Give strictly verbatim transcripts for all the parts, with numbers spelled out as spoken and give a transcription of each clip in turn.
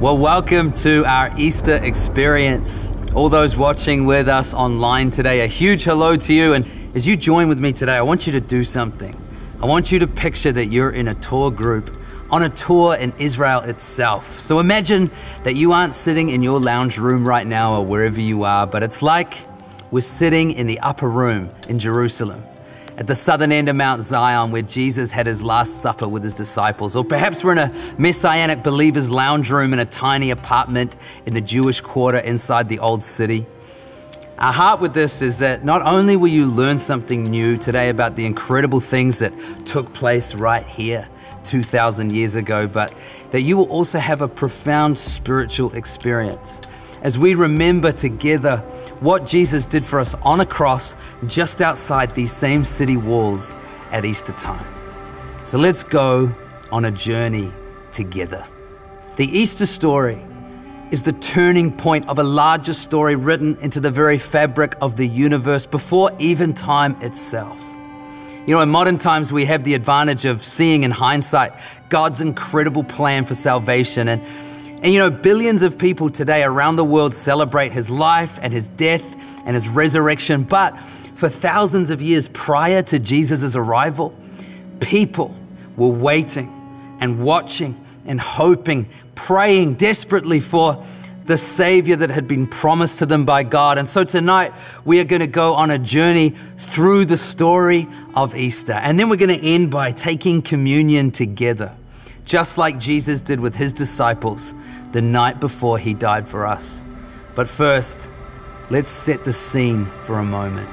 Well, welcome to our Easter experience. All those watching with us online today, a huge hello to you. And as you join with me today, I want you to do something. I want you to picture that you're in a tour group, on a tour in Israel itself. So imagine that you aren't sitting in your lounge room right now or wherever you are, but it's like we're sitting in the upper room in Jerusalem, at the southern end of Mount Zion, where Jesus had his last supper with his disciples. Or perhaps we're in a messianic believer's lounge room in a tiny apartment in the Jewish quarter inside the old city. Our heart with this is that not only will you learn something new today about the incredible things that took place right here two thousand years ago, but that you will also have a profound spiritual experience as we remember together what Jesus did for us on a cross just outside these same city walls at Easter time. So let's go on a journey together. The Easter story is the turning point of a larger story written into the very fabric of the universe before even time itself. You know, in modern times, we have the advantage of seeing in hindsight God's incredible plan for salvation. And And you know, billions of people today around the world celebrate his life and his death and his resurrection. But for thousands of years prior to Jesus' arrival, people were waiting and watching and hoping, praying desperately for the Savior that had been promised to them by God. And so tonight we are going to go on a journey through the story of Easter. And then we're going to end by taking communion together, just like Jesus did with his disciples the night before he died for us. But first, let's set the scene for a moment.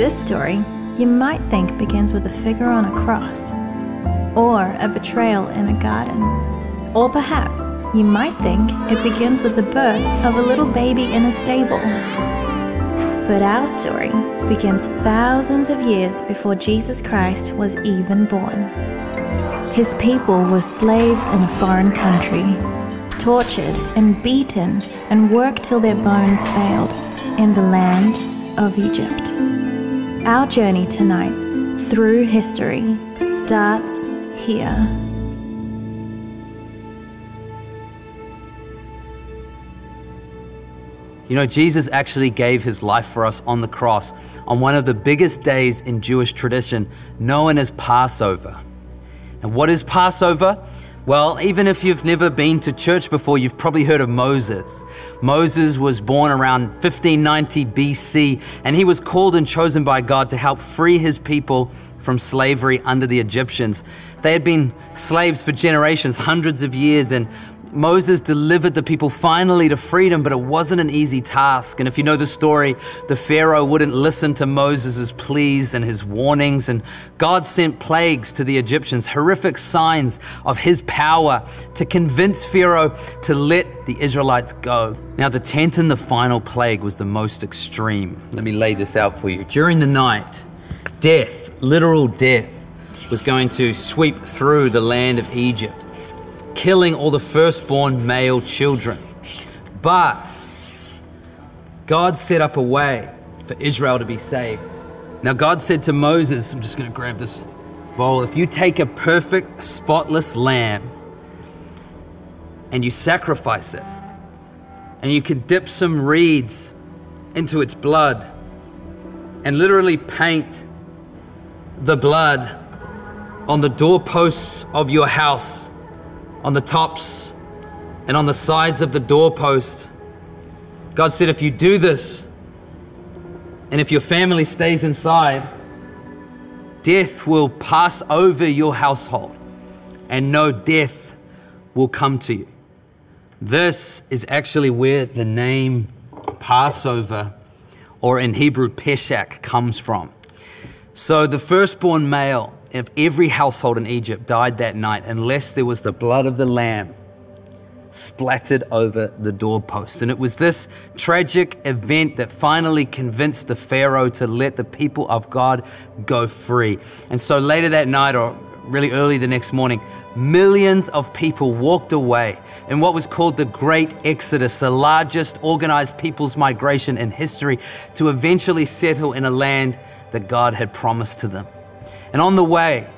This story, you might think, begins with a figure on a cross, or a betrayal in a garden. Or perhaps, you might think, it begins with the birth of a little baby in a stable. But our story begins thousands of years before Jesus Christ was even born. His people were slaves in a foreign country, tortured and beaten and worked till their bones failed in the land of Egypt. Our journey tonight, through history, starts here. You know, Jesus actually gave his life for us on the cross on one of the biggest days in Jewish tradition, known as Passover. And what is Passover? Well, even if you've never been to church before, you've probably heard of Moses. Moses was born around fifteen ninety B C, and he was called and chosen by God to help free his people from slavery under the Egyptians. They had been slaves for generations, hundreds of years, and Moses delivered the people finally to freedom, but it wasn't an easy task. And if you know the story, the Pharaoh wouldn't listen to Moses' pleas and his warnings, and God sent plagues to the Egyptians, horrific signs of his power to convince Pharaoh to let the Israelites go. Now, the tenth and the final plague was the most extreme. Let me lay this out for you. During the night, death, literal death, was going to sweep through the land of Egypt, killing all the firstborn male children. But God set up a way for Israel to be saved. Now God said to Moses, I'm just gonna grab this bowl, if you take a perfect, spotless lamb and you sacrifice it, and you can dip some reeds into its blood and literally paint the blood on the doorposts of your house on the tops and on the sides of the doorpost. God said, if you do this, and if your family stays inside, death will pass over your household, and no death will come to you. This is actually where the name Passover, or in Hebrew, Peshach, comes from. So the firstborn male of every household in Egypt died that night unless there was the blood of the lamb splattered over the doorposts. And it was this tragic event that finally convinced the Pharaoh to let the people of God go free. And so later that night, or really early the next morning, millions of people walked away in what was called the Great Exodus, the largest organized people's migration in history, to eventually settle in a land that God had promised to them. And on the way,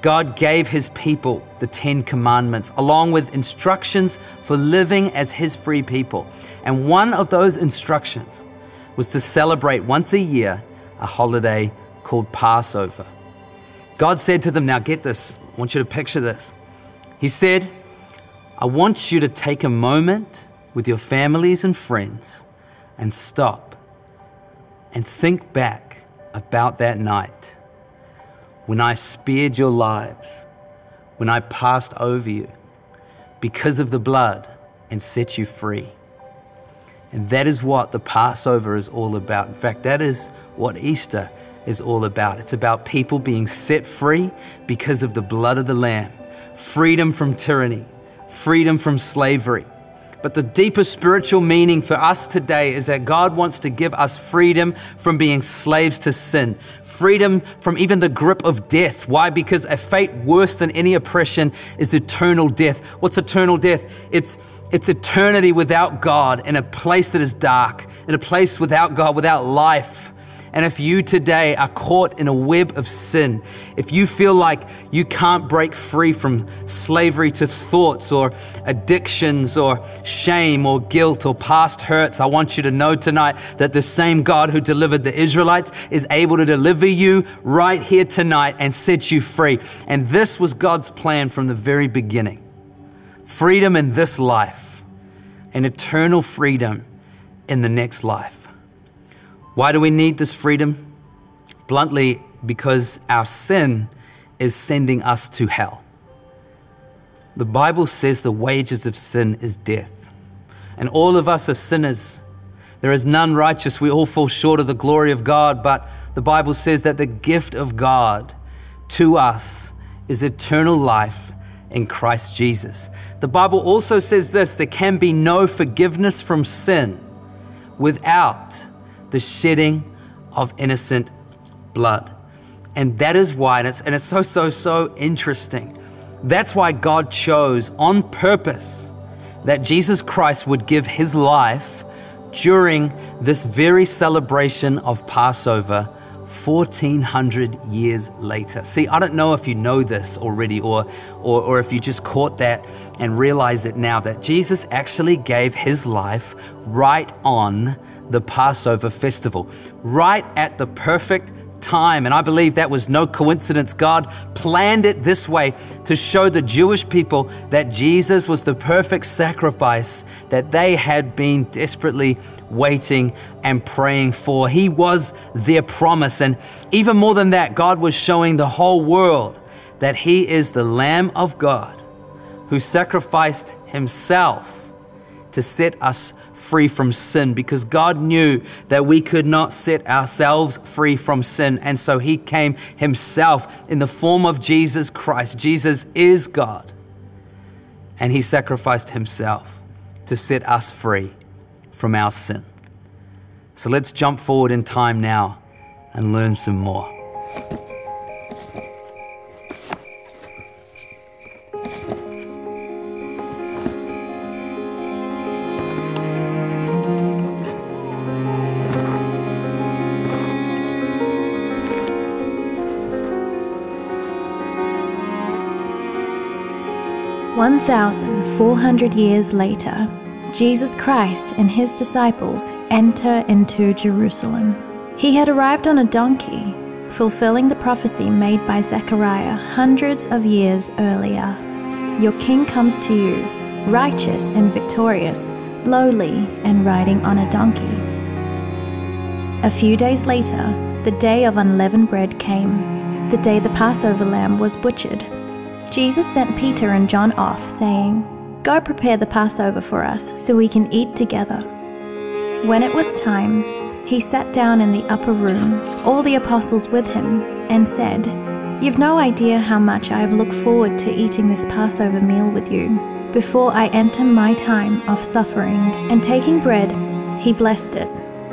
God gave his people the Ten Commandments, along with instructions for living as his free people. And one of those instructions was to celebrate once a year a holiday called Passover. God said to them, now get this, I want you to picture this. He said, I want you to take a moment with your families and friends and stop and think back about that night when I spared your lives, when I passed over you because of the blood and set you free. And that is what the Passover is all about. In fact, that is what Easter is all about. It's about people being set free because of the blood of the Lamb, freedom from tyranny, freedom from slavery. But the deeper spiritual meaning for us today is that God wants to give us freedom from being slaves to sin, freedom from even the grip of death. Why? Because a fate worse than any oppression is eternal death. What's eternal death? It's, it's eternity without God, in a place that is dark, in a place without God, without life. And if you today are caught in a web of sin, if you feel like you can't break free from slavery to thoughts or addictions or shame or guilt or past hurts, I want you to know tonight that the same God who delivered the Israelites is able to deliver you right here tonight and set you free. And this was God's plan from the very beginning. Freedom in this life and eternal freedom in the next life. Why do we need this freedom? Bluntly, because our sin is sending us to hell. The Bible says the wages of sin is death, and all of us are sinners. There is none righteous. We all fall short of the glory of God, but the Bible says that the gift of God to us is eternal life in Christ Jesus. The Bible also says this: there can be no forgiveness from sin without the shedding of innocent blood. And that is why, and it's, and it's so, so, so interesting. That's why God chose on purpose that Jesus Christ would give his life during this very celebration of Passover fourteen hundred years later. See, I don't know if you know this already, or, or, or if you just caught that and realize it now, that Jesus actually gave his life right on the Passover festival, right at the perfect time. And I believe that was no coincidence. God planned it this way to show the Jewish people that Jesus was the perfect sacrifice that they had been desperately waiting and praying for. He was their promise. And even more than that, God was showing the whole world that he is the Lamb of God who sacrificed himself to set us free from sin, because God knew that we could not set ourselves free from sin. And so he came himself in the form of Jesus Christ. Jesus is God, and he sacrificed himself to set us free from our sin. So let's jump forward in time now and learn some more. one thousand four hundred years later, Jesus Christ and his disciples enter into Jerusalem. He had arrived on a donkey, fulfilling the prophecy made by Zechariah hundreds of years earlier. Your King comes to you, righteous and victorious, lowly and riding on a donkey. A few days later, the day of unleavened bread came, the day the Passover lamb was butchered. Jesus sent Peter and John off, saying, "Go prepare the Passover for us so we can eat together." When it was time, he sat down in the upper room, all the apostles with him, and said, "You've no idea how much I have looked forward to eating this Passover meal with you. Before I enter my time of suffering." And taking bread, he blessed it,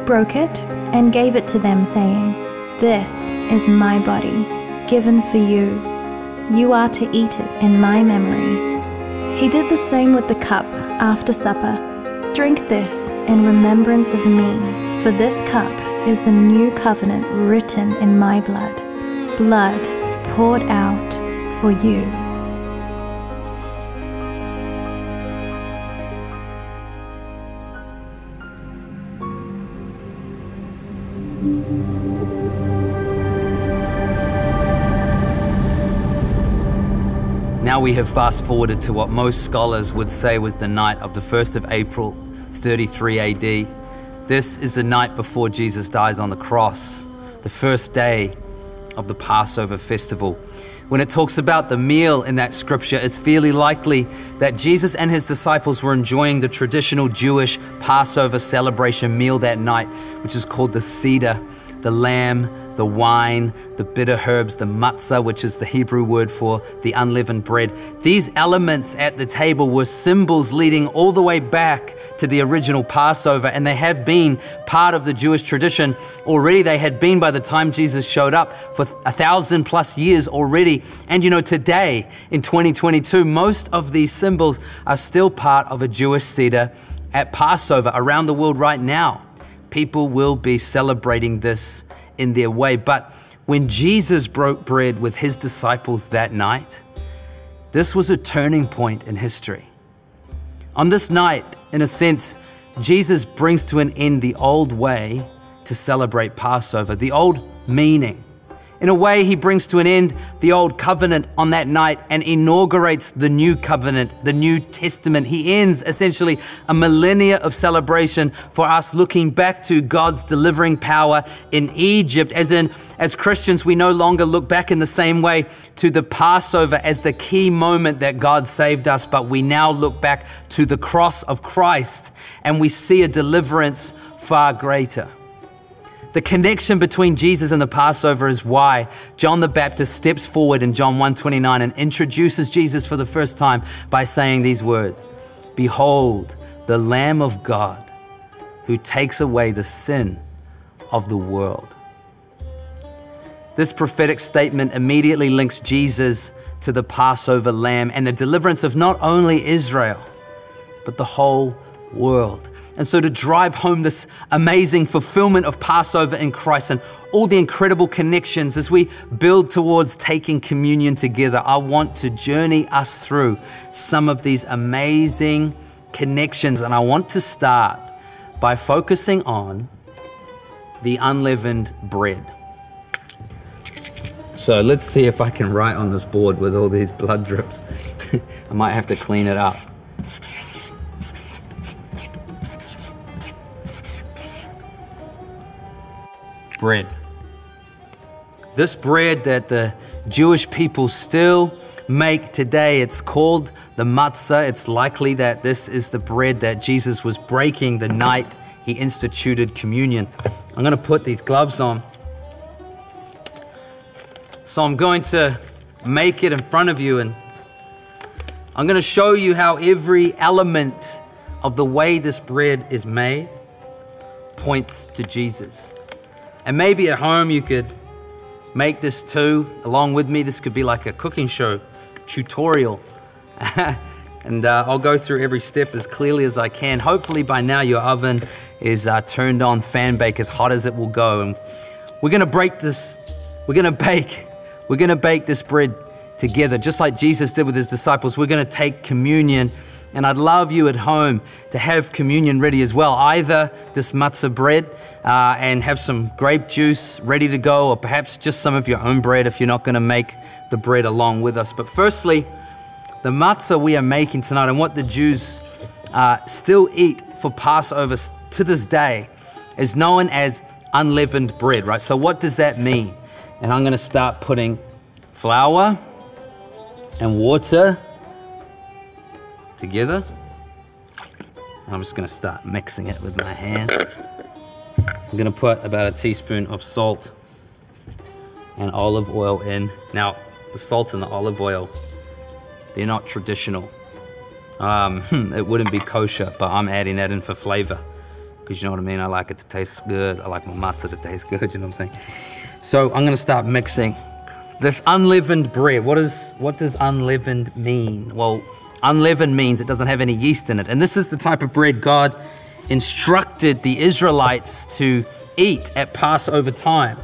broke it, and gave it to them, saying, "This is my body, given for you. You are to eat it in my memory." He did the same with the cup after supper. "Drink this in remembrance of me, for this cup is the new covenant written in my blood, blood poured out for you." Now we have fast-forwarded to what most scholars would say was the night of the first of April, thirty-three A D. This is the night before Jesus dies on the cross, the first day of the Passover festival. When it talks about the meal in that scripture, it's fairly likely that Jesus and his disciples were enjoying the traditional Jewish Passover celebration meal that night, which is called the Seder, the lamb, the wine, the bitter herbs, the matzah, which is the Hebrew word for the unleavened bread. These elements at the table were symbols leading all the way back to the original Passover, and they have been part of the Jewish tradition. Already they had been by the time Jesus showed up for a thousand plus years already. And you know, today in twenty twenty-two, most of these symbols are still part of a Jewish Seder at Passover. Around the world right now, people will be celebrating this in their way. But when Jesus broke bread with his disciples that night, this was a turning point in history. On this night, in a sense, Jesus brings to an end the old way to celebrate Passover, the old meaning. In a way, he brings to an end the old covenant on that night and inaugurates the new covenant, the New Testament. He ends essentially a millennia of celebration for us, looking back to God's delivering power in Egypt. As in, as Christians, we no longer look back in the same way to the Passover as the key moment that God saved us, but we now look back to the cross of Christ and we see a deliverance far greater. The connection between Jesus and the Passover is why John the Baptist steps forward in John one twenty-nine and introduces Jesus for the first time by saying these words, "Behold, the Lamb of God who takes away the sin of the world." This prophetic statement immediately links Jesus to the Passover lamb and the deliverance of not only Israel, but the whole world. And so to drive home this amazing fulfillment of Passover in Christ and all the incredible connections as we build towards taking communion together, I want to journey us through some of these amazing connections. And I want to start by focusing on the unleavened bread. So let's see if I can write on this board with all these blood drips. I might have to clean it up. Bread. This bread that the Jewish people still make today, it's called the matzah. It's likely that this is the bread that Jesus was breaking the night he instituted communion. I'm going to put these gloves on. So I'm going to make it in front of you, and I'm going to show you how every element of the way this bread is made points to Jesus. And maybe at home you could make this too, along with me. This could be like a cooking show tutorial. and uh, I'll go through every step as clearly as I can. Hopefully by now your oven is uh, turned on, fan bake as hot as it will go. And we're gonna break this, we're gonna bake, we're gonna bake this bread together, just like Jesus did with his disciples. We're gonna take communion. And I'd love you at home to have communion ready as well, either this matzah bread uh, and have some grape juice ready to go, or perhaps just some of your own bread if you're not gonna make the bread along with us. But firstly, the matzah we are making tonight and what the Jews uh, still eat for Passover to this day is known as unleavened bread, right? So what does that mean? And I'm gonna start putting flour and water together. I'm just gonna start mixing it with my hands. I'm gonna put about a teaspoon of salt and olive oil in. Now, the salt and the olive oil, they're not traditional. Um, it wouldn't be kosher, but I'm adding that in for flavor. Because you know what I mean? I like it to taste good. I like my matzah to taste good, you know what I'm saying? So I'm gonna start mixing. This unleavened bread, what, is, what does unleavened mean? Well, unleavened means it doesn't have any yeast in it. And this is the type of bread God instructed the Israelites to eat at Passover time.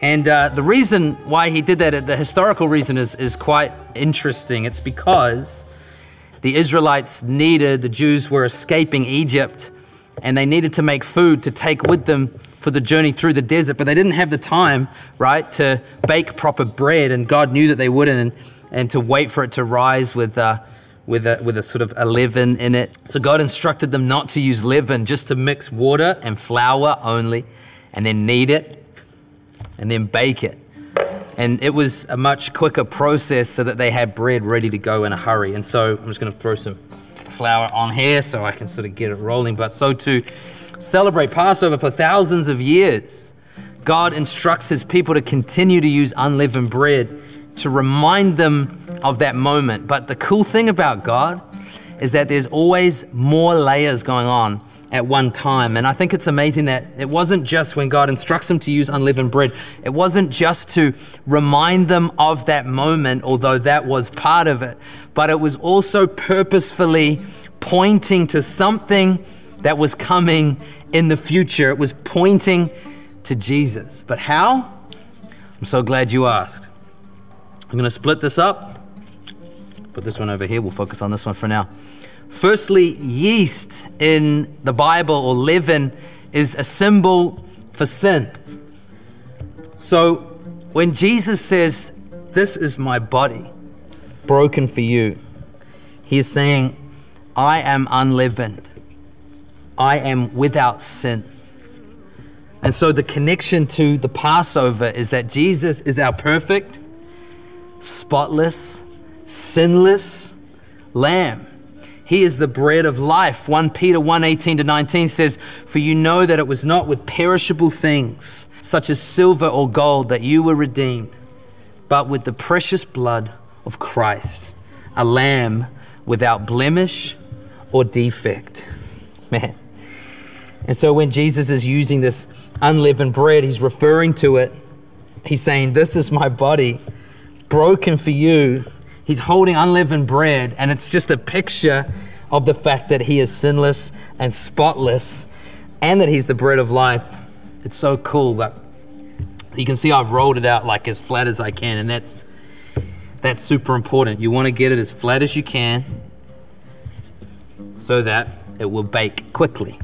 And uh, the reason why he did that, the historical reason is, is quite interesting. It's because the Israelites needed, the Jews were escaping Egypt, and they needed to make food to take with them for the journey through the desert, but they didn't have the time, right, to bake proper bread, and God knew that they wouldn't, and, and to wait for it to rise with, uh, with, a, with a sort of a leaven in it. So God instructed them not to use leaven, just to mix water and flour only, and then knead it, and then bake it. And it was a much quicker process so that they had bread ready to go in a hurry. And so I'm just gonna throw some flour on here so I can sort of get it rolling. But so to celebrate Passover for thousands of years, God instructs his people to continue to use unleavened bread to remind them of that moment. But the cool thing about God is that there's always more layers going on at one time. And I think it's amazing that it wasn't just when God instructs them to use unleavened bread, it wasn't just to remind them of that moment, although that was part of it, but it was also purposefully pointing to something that was coming in the future. It was pointing to Jesus. But how? I'm so glad you asked. I'm gonna split this up. Put this one over here, we'll focus on this one for now. Firstly, yeast in the Bible, or leaven, is a symbol for sin. So when Jesus says, "This is my body broken for you," he's saying, I am unleavened. I am without sin. And so the connection to the Passover is that Jesus is our perfect, spotless, sinless lamb. He is the bread of life. First Peter one, eighteen to nineteen says, "For you know that it was not with perishable things, such as silver or gold, that you were redeemed, but with the precious blood of Christ, a lamb without blemish or defect." Man. And so when Jesus is using this unleavened bread, he's referring to it. He's saying, "This is my body broken for you." He's holding unleavened bread, and it's just a picture of the fact that he is sinless and spotless, and that he's the bread of life. It's so cool, but you can see I've rolled it out like as flat as I can, and that's that's super important. You want to get it as flat as you can so that it will bake quickly.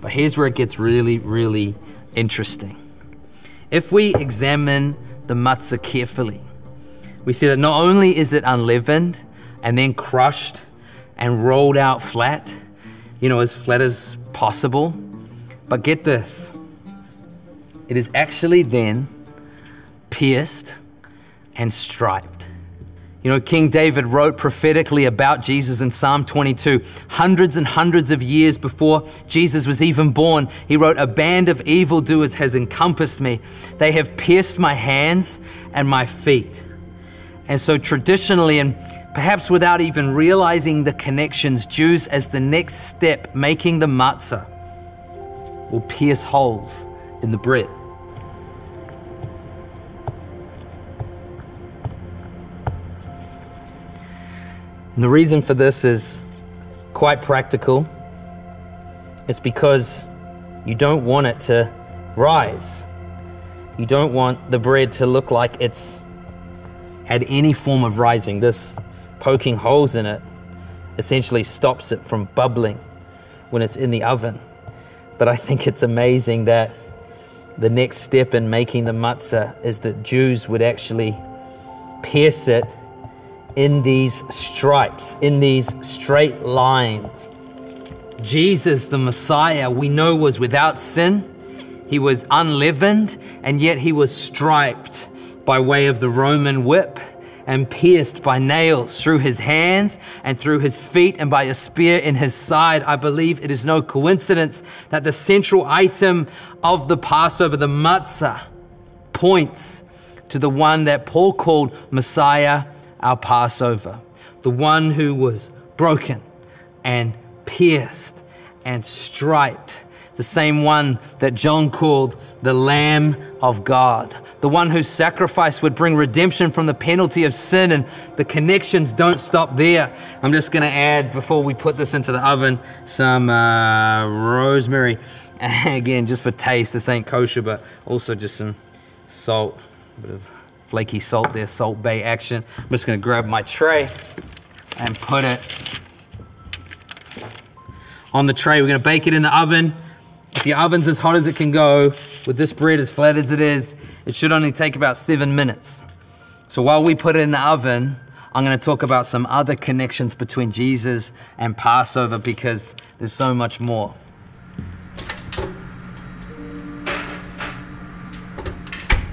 But here's where it gets really, really interesting. If we examine the matzah carefully, we see that not only is it unleavened and then crushed and rolled out flat, you know, as flat as possible, but get this, it is actually then pierced and striped. You know, King David wrote prophetically about Jesus in Psalm twenty-two, hundreds and hundreds of years before Jesus was even born. He wrote, "A band of evildoers has encompassed me. They have pierced my hands and my feet." And so traditionally, and perhaps without even realizing the connections, Jews, as the next step, making the matzah, will pierce holes in the bread. And the reason for this is quite practical. It's because you don't want it to rise. You don't want the bread to look like it's had any form of rising. This poking holes in it essentially stops it from bubbling when it's in the oven. But I think it's amazing that the next step in making the matzah is that Jews would actually pierce it in these stripes, in these straight lines. Jesus, the Messiah, we know was without sin. He was unleavened, and yet he was striped by way of the Roman whip and pierced by nails through his hands and through his feet and by a spear in his side. I believe it is no coincidence that the central item of the Passover, the Matzah, points to the one that Paul called Messiah, our Passover, the one who was broken and pierced and striped, the same one that John called the Lamb of God, the one whose sacrifice would bring redemption from the penalty of sin. And the connections don't stop there. I'm just gonna add, before we put this into the oven, some uh, rosemary. Again, just for taste, this ain't kosher, but also just some salt, a bit of flaky salt there, Salt Bay action. I'm just gonna grab my tray and put it on the tray. We're gonna bake it in the oven. If your oven's as hot as it can go, with this bread as flat as it is, it should only take about seven minutes. So while we put it in the oven, I'm gonna talk about some other connections between Jesus and Passover, because there's so much more.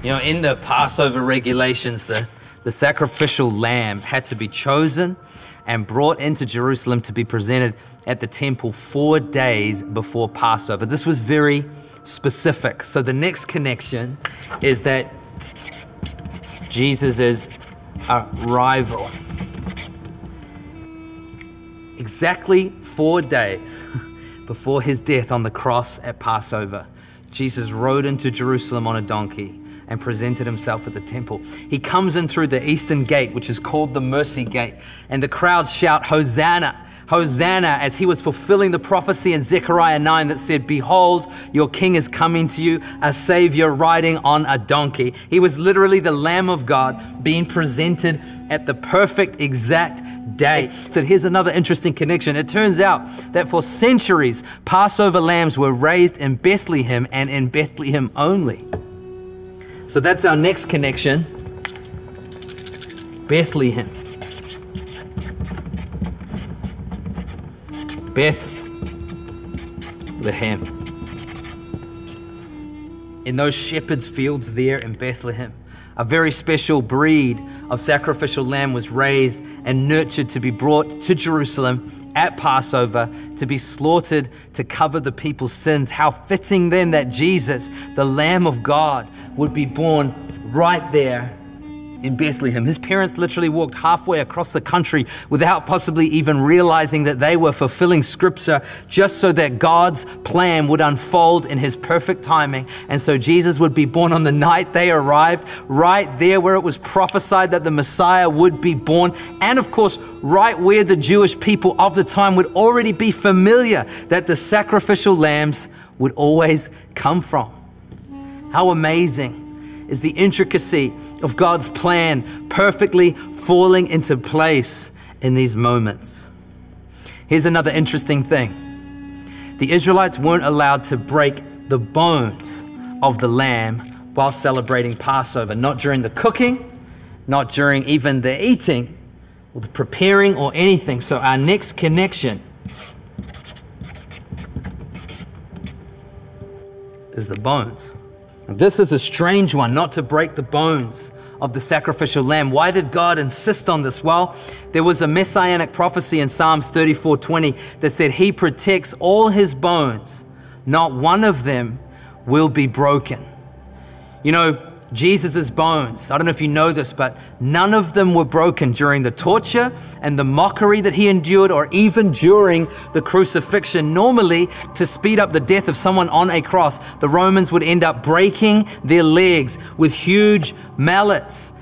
You know, in the Passover regulations, the, the sacrificial lamb had to be chosen and brought into Jerusalem to be presented at the temple four days before Passover. This was very specific. So the next connection is that Jesus' arrival. Exactly four days before his death on the cross at Passover, Jesus rode into Jerusalem on a donkey and presented himself at the temple. He comes in through the eastern gate, which is called the mercy gate, and the crowds shout, "Hosanna, Hosanna," as he was fulfilling the prophecy in Zechariah nine that said, "Behold, your king is coming to you, a savior riding on a donkey." He was literally the Lamb of God being presented at the perfect exact day. So here's another interesting connection. It turns out that for centuries, Passover lambs were raised in Bethlehem, and in Bethlehem only. So that's our next connection, Bethlehem. Bethlehem. In those shepherds' fields there in Bethlehem, a very special breed of sacrificial lamb was raised and nurtured to be brought to Jerusalem at Passover to be slaughtered to cover the people's sins. How fitting then that Jesus, the Lamb of God, would be born right there in Bethlehem. His parents literally walked halfway across the country without possibly even realizing that they were fulfilling scripture, just so that God's plan would unfold in his perfect timing. And so Jesus would be born on the night they arrived, right there where it was prophesied that the Messiah would be born. And of course, right where the Jewish people of the time would already be familiar that the sacrificial lambs would always come from. How amazing is the intricacy of God's plan perfectly falling into place in these moments. Here's another interesting thing. The Israelites weren't allowed to break the bones of the lamb while celebrating Passover, not during the cooking, not during even the eating, or the preparing or anything. So our next connection is the bones. This is a strange one, not to break the bones of the sacrificial lamb. Why did God insist on this? Well, there was a messianic prophecy in Psalms thirty-four twenty that said he protects all his bones. Not one of them will be broken. You know, Jesus's bones, I don't know if you know this, but none of them were broken during the torture and the mockery that he endured, or even during the crucifixion. Normally, to speed up the death of someone on a cross, the Romans would end up breaking their legs with huge mallets.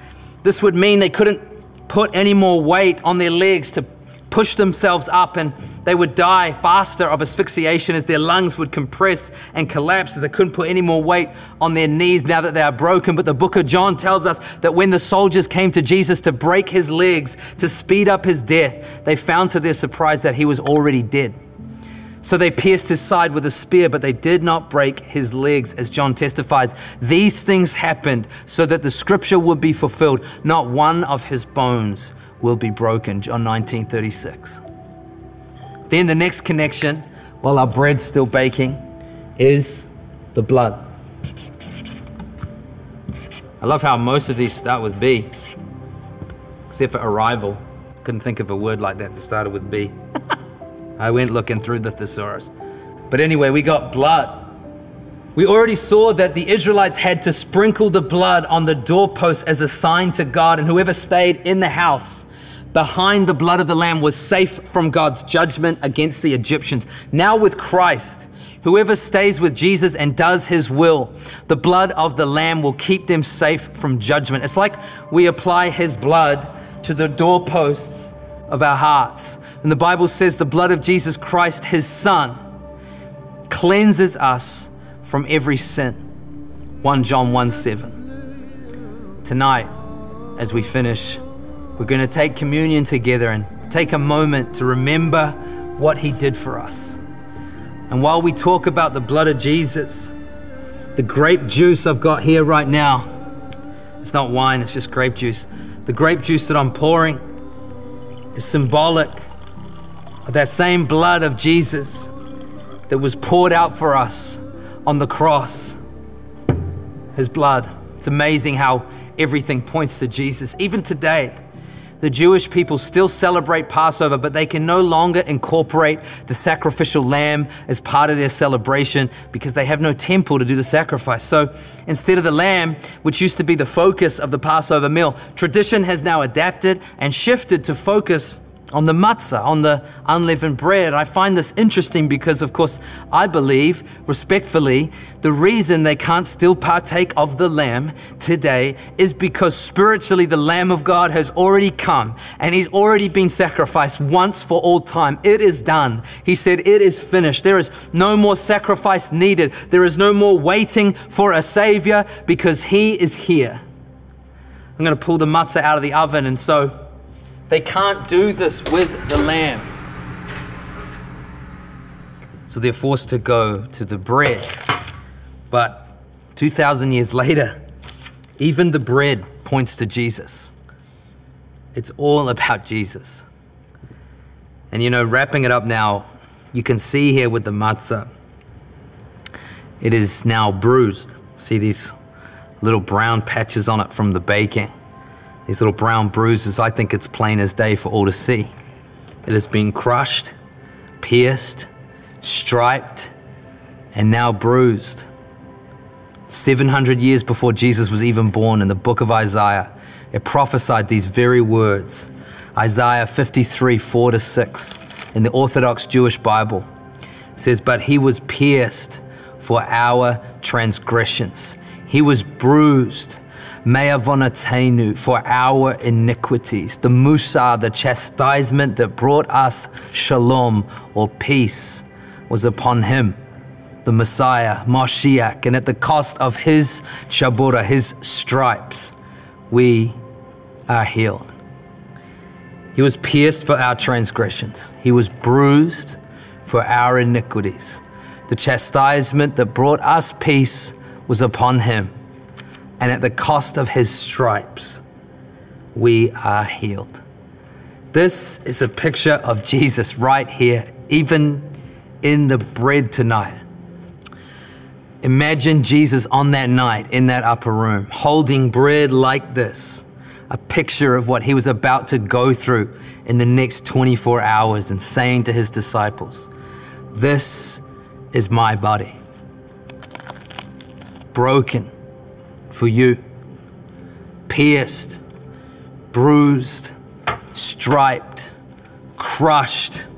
This would mean they couldn't put any more weight on their legs to push themselves up, and they would die faster of asphyxiation as their lungs would compress and collapse as they couldn't put any more weight on their knees now that they are broken. But the book of John tells us that when the soldiers came to Jesus to break his legs, to speed up his death, they found to their surprise that he was already dead. So they pierced his side with a spear, but they did not break his legs, as John testifies. These things happened so that the scripture would be fulfilled. Not one of his bones will be broken, John nineteen thirty-six. Then the next connection, while our bread's still baking, is the blood. I love how most of these start with B, except for arrival. Couldn't think of a word like that that started with B. I went looking through the thesaurus. But anyway, we got blood. We already saw that the Israelites had to sprinkle the blood on the doorposts as a sign to God, and whoever stayed in the house behind the blood of the Lamb was safe from God's judgment against the Egyptians. Now with Christ, whoever stays with Jesus and does his will, the blood of the Lamb will keep them safe from judgment. It's like we apply his blood to the doorposts of our hearts. And the Bible says the blood of Jesus Christ, his Son, cleanses us from every sin. First John one seven. Tonight, as we finish, we're gonna take communion together and take a moment to remember what he did for us. And while we talk about the blood of Jesus, the grape juice I've got here right now, it's not wine, it's just grape juice. The grape juice that I'm pouring is symbolic of that same blood of Jesus that was poured out for us on the cross, his blood. It's amazing how everything points to Jesus. Even today, the Jewish people still celebrate Passover, but they can no longer incorporate the sacrificial lamb as part of their celebration because they have no temple to do the sacrifice. So instead of the lamb, which used to be the focus of the Passover meal, tradition has now adapted and shifted to focus on the matzah, on the unleavened bread. I find this interesting because, of course, I believe, respectfully, the reason they can't still partake of the lamb today is because spiritually the Lamb of God has already come and he's already been sacrificed once for all time. It is done. He said, it is finished. There is no more sacrifice needed. There is no more waiting for a savior because he is here. I'm gonna pull the matzah out of the oven, and so they can't do this with the lamb. So they're forced to go to the bread. But two thousand years later, even the bread points to Jesus. It's all about Jesus. And you know, wrapping it up now, you can see here with the matzah, it is now bruised. See these little brown patches on it from the baking. These little brown bruises, I think it's plain as day for all to see. It has been crushed, pierced, striped, and now bruised. seven hundred years before Jesus was even born, in the book of Isaiah, it prophesied these very words. Isaiah fifty-three, four to six, in the Orthodox Jewish Bible, it says, "But he was pierced for our transgressions. He was bruised for our iniquities. The musar, the chastisement that brought us shalom, or peace, was upon him," the Messiah, Moshiach, "and at the cost of his chaburah, his stripes, we are healed." He was pierced for our transgressions. He was bruised for our iniquities. The chastisement that brought us peace was upon him, and at the cost of his stripes, we are healed. This is a picture of Jesus right here, even in the bread tonight. Imagine Jesus on that night in that upper room, holding bread like this, a picture of what he was about to go through in the next twenty-four hours, and saying to his disciples, "This is my body, broken for you, pierced, bruised, striped, crushed.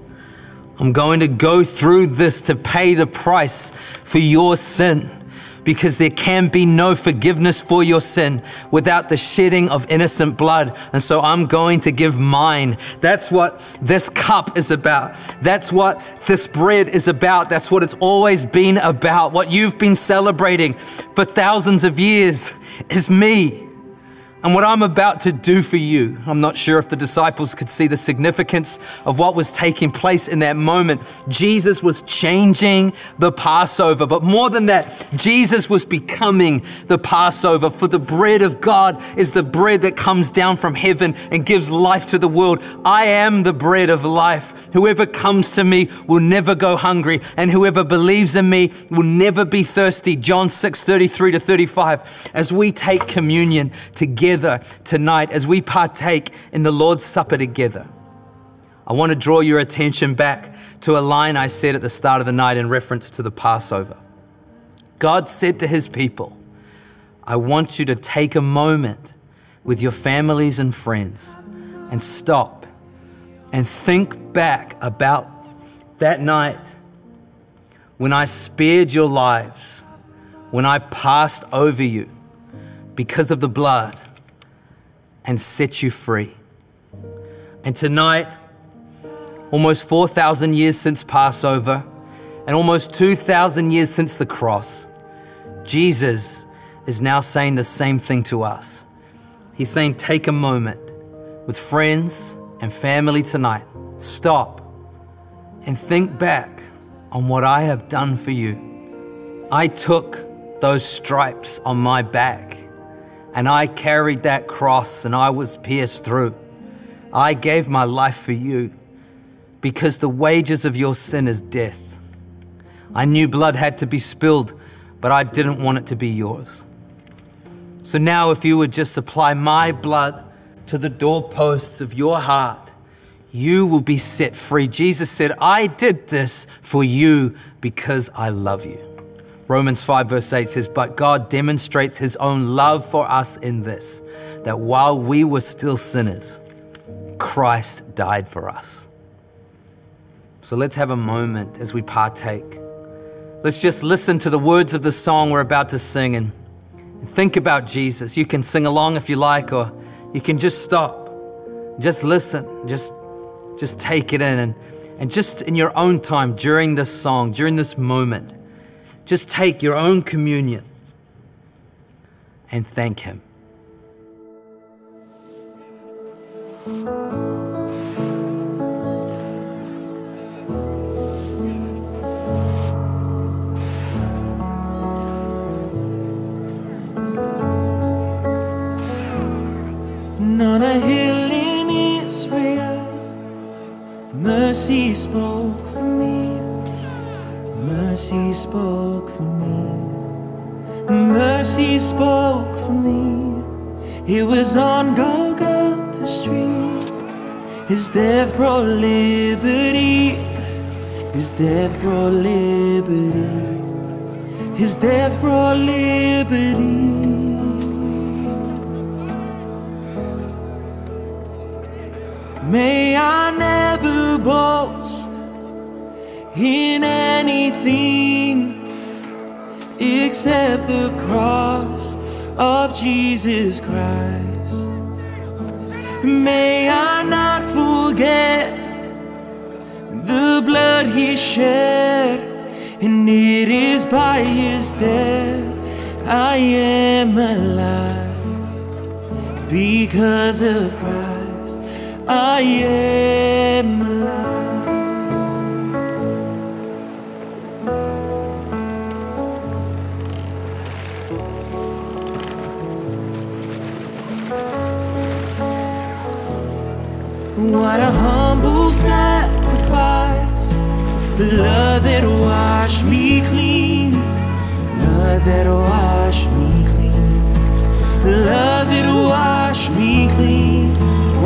I'm going to go through this to pay the price for your sin, because there can be no forgiveness for your sin without the shedding of innocent blood. And so I'm going to give mine." That's what this cup is about. That's what this bread is about. That's what it's always been about. What you've been celebrating for thousands of years is me. And what I'm about to do for you, I'm not sure if the disciples could see the significance of what was taking place in that moment. Jesus was changing the Passover, but more than that, Jesus was becoming the Passover. For the bread of God is the bread that comes down from heaven and gives life to the world. I am the bread of life. Whoever comes to me will never go hungry, and whoever believes in me will never be thirsty. John six, thirty-three to thirty-five. As we take communion together tonight, as we partake in the Lord's Supper together, I want to draw your attention back to a line I said at the start of the night in reference to the Passover. God said to his people, I want you to take a moment with your families and friends and stop and think back about that night when I spared your lives, when I passed over you because of the blood and set you free. And tonight, almost four thousand years since Passover and almost two thousand years since the cross, Jesus is now saying the same thing to us. He's saying, take a moment with friends and family tonight. Stop and think back on what I have done for you. I took those stripes on my back, and I carried that cross, and I was pierced through. I gave my life for you because the wages of your sin is death. I knew blood had to be spilled, but I didn't want it to be yours. So now if you would just apply my blood to the doorposts of your heart, you will be set free. Jesus said, I did this for you because I love you. Romans five verse eight says, but God demonstrates his own love for us in this, that while we were still sinners, Christ died for us. So let's have a moment as we partake. Let's just listen to the words of the song we're about to sing and think about Jesus. You can sing along if you like, or you can just stop, just listen, just Just take it in, and, and just in your own time during this song, during this moment, just take your own communion and thank him. Mercy spoke for me, mercy spoke for me, mercy spoke for me. It was on Golgotha Street. His death brought liberty, his death brought liberty, his death brought liberty. May I never boast in anything except the cross of Jesus Christ. May I not forget the blood he shed, and it is by his death I am alive. Because of Christ I am alive. What a humble sacrifice, love that washed me clean, love that washed me clean, love that washed me clean.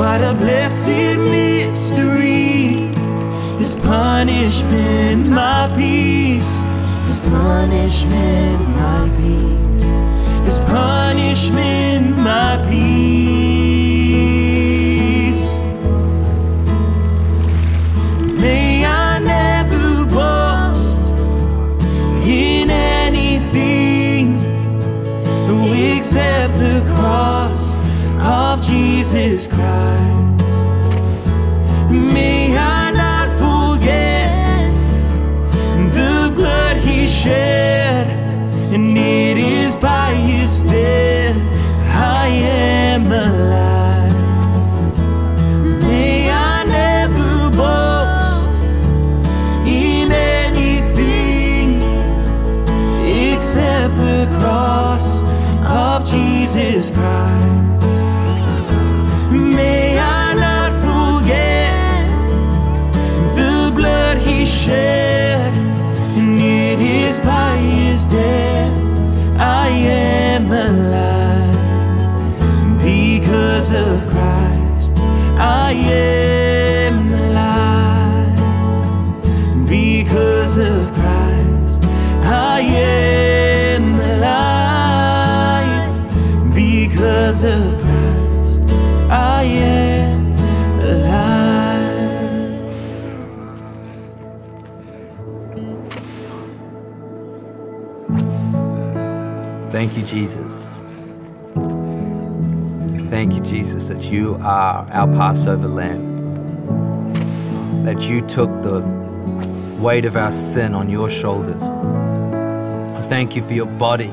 What a blessed mystery, his punishment my peace, his punishment my peace, his punishment my peace. May I never boast in anything except the cross of Jesus Christ. May I not forget the blood he shed, and it is by his death I am Thank you, Jesus. Thank you, Jesus, that you are our Passover lamb, that you took the weight of our sin on your shoulders. I thank you for your body,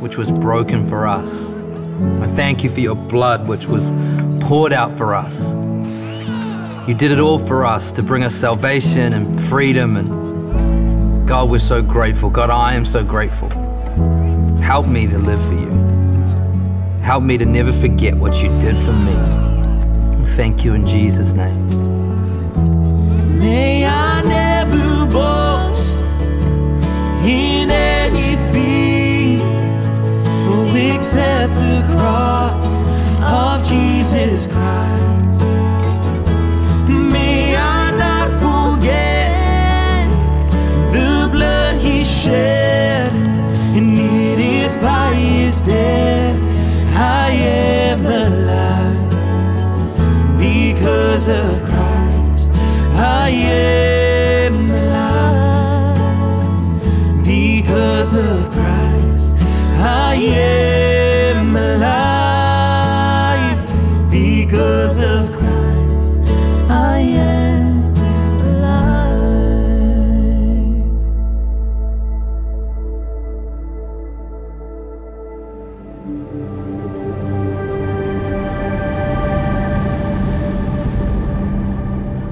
which was broken for us. I thank you for your blood, which was poured out for us. You did it all for us to bring us salvation and freedom. And God, we're so grateful. God, I am so grateful. Help me to live for you. Help me to never forget what you did for me. Thank you in Jesus' name. May I never boast in anything except the cross of Jesus Christ. May I not forget the blood he shed, and it is by his death I am alive. Because of Christ, I am alive. Because of Christ, I am alive. Because of Christ, I am alive.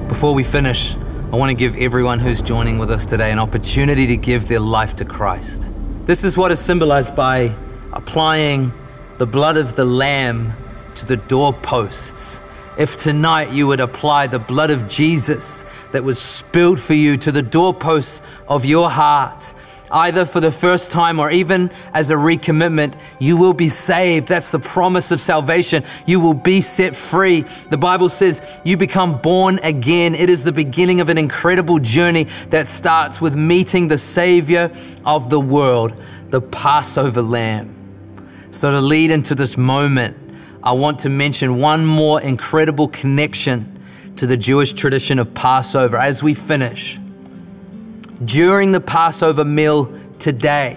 Before we finish, I want to give everyone who's joining with us today an opportunity to give their life to Christ. This is what is symbolized by applying the blood of the Lamb to the doorposts. If tonight you would apply the blood of Jesus that was spilled for you to the doorposts of your heart, either for the first time or even as a recommitment, you will be saved. That's the promise of salvation. You will be set free. The Bible says you become born again. It is the beginning of an incredible journey that starts with meeting the Savior of the world, the Passover Lamb. So to lead into this moment, I want to mention one more incredible connection to the Jewish tradition of Passover as we finish. During the Passover meal today.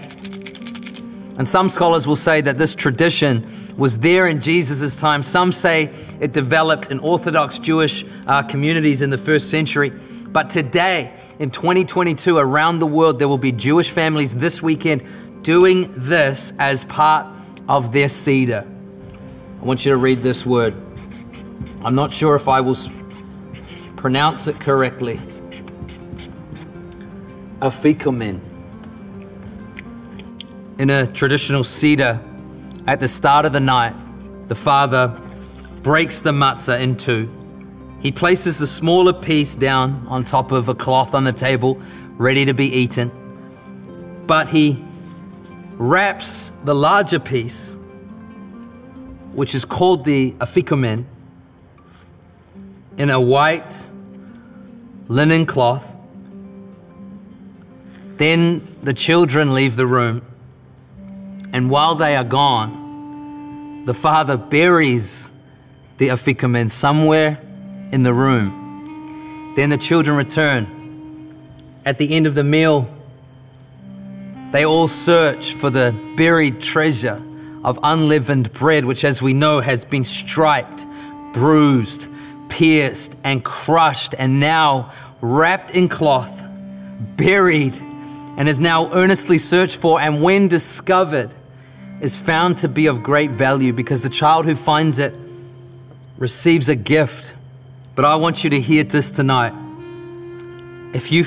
And some scholars will say that this tradition was there in Jesus' time. Some say it developed in Orthodox Jewish uh, communities in the first century. But today, in twenty twenty-two, around the world, there will be Jewish families this weekend doing this as part of their Seder. I want you to read this word. I'm not sure if I will pronounce it correctly. Afikomen. In a traditional Seder, at the start of the night, the father breaks the matzah in two. He places the smaller piece down on top of a cloth on the table, ready to be eaten. But he wraps the larger piece, which is called the afikomen, in a white linen cloth. Then the children leave the room, and while they are gone, the father buries the afikomen somewhere in the room. Then the children return. At the end of the meal, they all search for the buried treasure of unleavened bread, which, as we know, has been striped, bruised, pierced, and crushed, and now wrapped in cloth, buried, and is now earnestly searched for, and when discovered, is found to be of great value, because the child who finds it receives a gift. But I want you to hear this tonight. If you,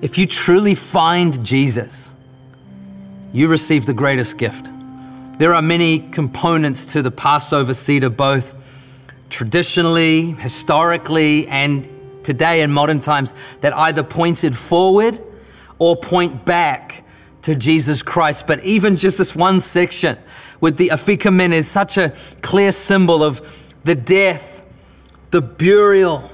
if you truly find Jesus, you receive the greatest gift. There are many components to the Passover Seder, both traditionally, historically, and today in modern times, that either pointed forward or point back to Jesus Christ. But even just this one section with the afikomen is such a clear symbol of the death, the burial,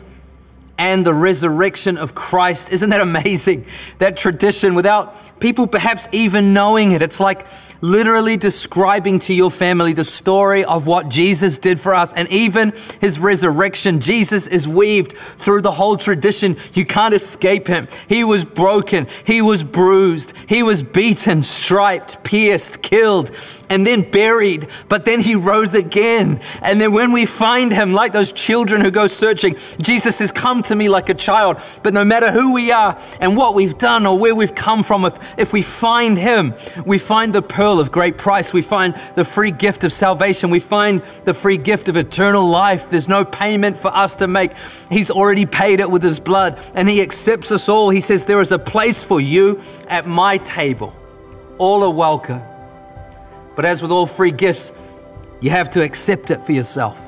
and the resurrection of Christ. Isn't that amazing? That tradition, without people perhaps even knowing it. It's like literally describing to your family the story of what Jesus did for us and even his resurrection. Jesus is weaved through the whole tradition. You can't escape him. He was broken. He was bruised. He was beaten, striped, pierced, killed, and then buried. But then he rose again. And then when we find him, like those children who go searching, Jesus says, come to me like a child. But no matter who we are and what we've done or where we've come from, if, if we find him, we find the pearl of great price. We find the free gift of salvation. We find the free gift of eternal life. There's no payment for us to make. He's already paid it with his blood, and he accepts us all. He says, there is a place for you at my table. All are welcome. But as with all free gifts, you have to accept it for yourself.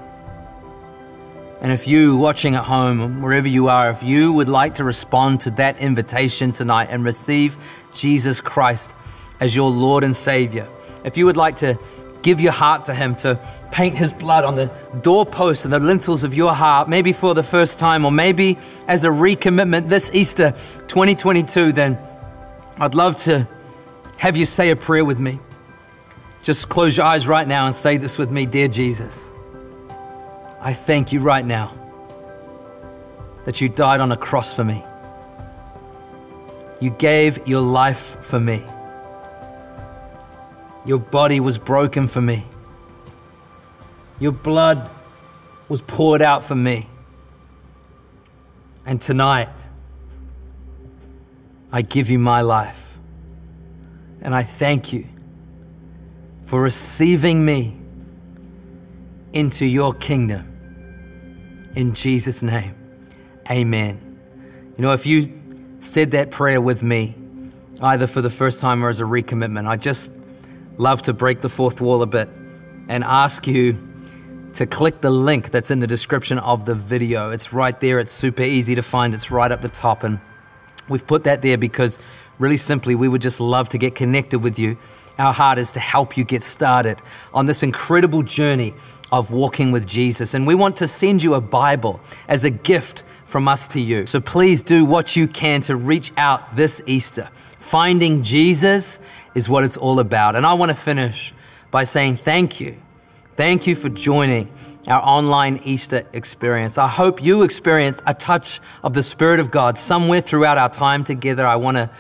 And if you watching at home, wherever you are, if you would like to respond to that invitation tonight and receive Jesus Christ as your Lord and Savior, if you would like to give your heart to him, to paint his blood on the doorposts and the lintels of your heart, maybe for the first time or maybe as a recommitment this Easter twenty twenty-two, then I'd love to have you say a prayer with me. Just close your eyes right now and say this with me. Dear Jesus, I thank you right now that you died on a cross for me. You gave your life for me. Your body was broken for me. Your blood was poured out for me. And tonight, I give you my life. And I thank you for receiving me into your kingdom. In Jesus' name, amen. You know, if you said that prayer with me, either for the first time or as a recommitment, I just love to break the fourth wall a bit and ask you to click the link that's in the description of the video. It's right there. It's super easy to find. It's right up the top. And we've put that there because really simply, we would just love to get connected with you. Our heart is to help you get started on this incredible journey of walking with Jesus. And we want to send you a Bible as a gift from us to you. So please do what you can to reach out this Easter. Finding Jesus is what it's all about. And I want to finish by saying thank you. Thank you for joining our online Easter experience. I hope you experienced a touch of the Spirit of God somewhere throughout our time together. I want to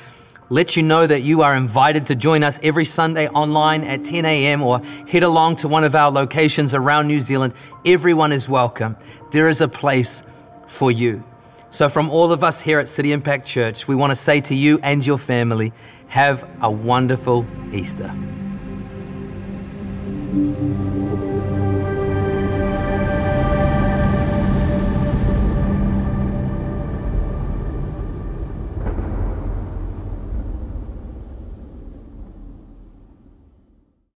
let you know that you are invited to join us every Sunday online at ten a m or head along to one of our locations around New Zealand. Everyone is welcome. There is a place for you. So from all of us here at City Impact Church, we want to say to you and your family, have a wonderful Easter.